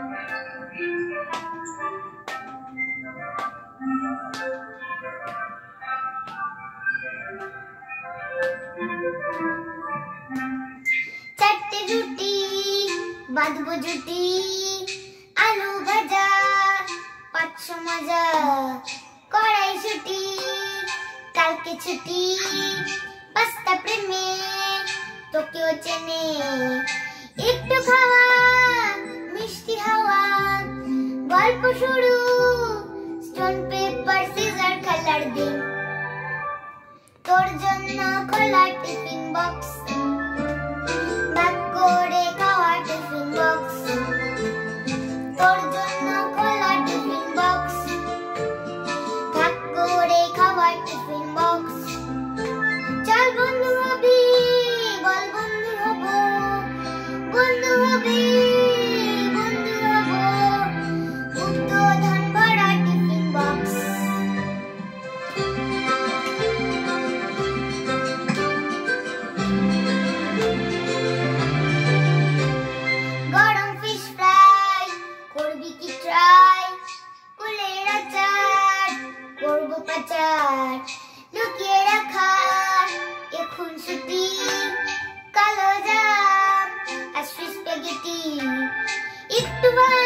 चट्टी झूठी बदबू झूठी आलू भजा पाँच मजा कड़ाई छुट्टी कल की छुट्टी पास्ता प्रेमी तो क्यों चने एक तो खावा मिष्टी हवा गल्प शुरू स्टोन पेपर सीजर खेलार दिन तोर जन्नो खोला टिफिन बॉक्स Goodbye.